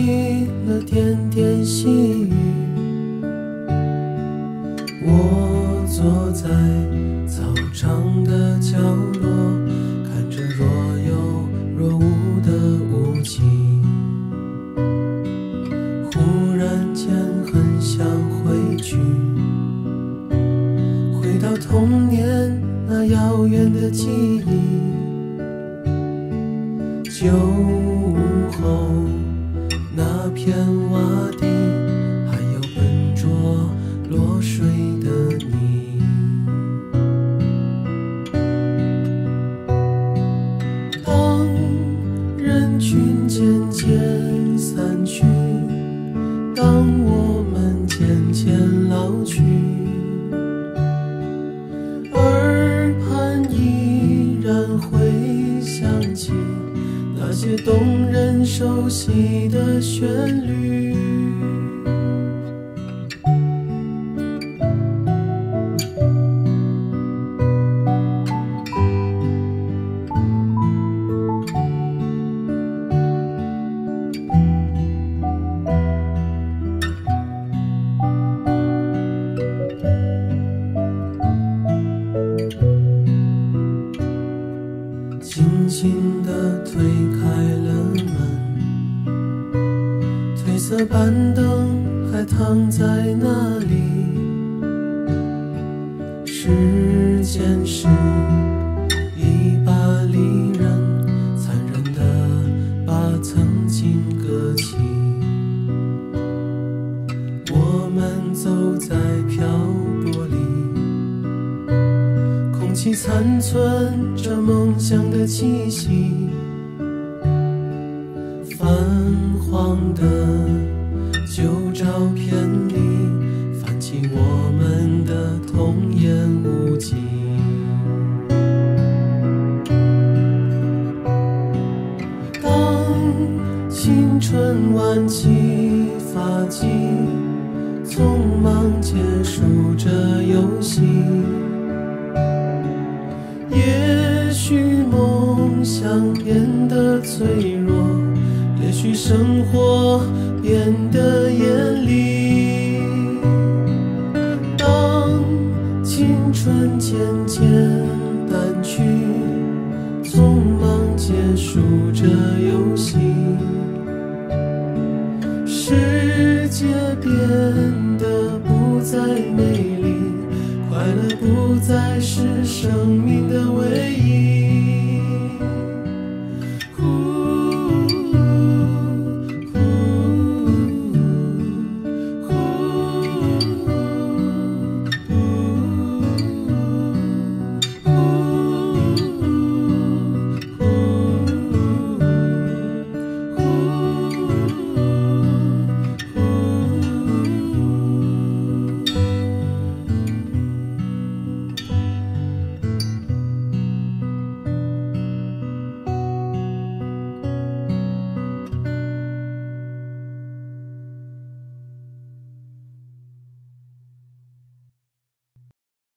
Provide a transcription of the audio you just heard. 起了点点细雨，我坐在操场的角落，看着若有若无的雾气，忽然间很想回去，回到童年那遥远的记忆，九五后那片洼地，还有笨拙落水的你。当人群渐渐散去，当我们渐渐老去，耳畔依然会响起那些动人熟悉的旋律。轻轻地推开了门，褪色板凳还躺在那里，时间是一把利刃，残忍地把曾经割起。我们走在漂泊里，空气残存着梦想的气息，泛黄的旧照片里泛起我们的童言无忌。当青春挽起发髻，匆忙结束这游戏，也许梦想变得脆弱，也许生活变得严厉。当青春渐渐淡去，匆忙结束这游戏，世界变得不再美丽，快乐不再是生命的唯一。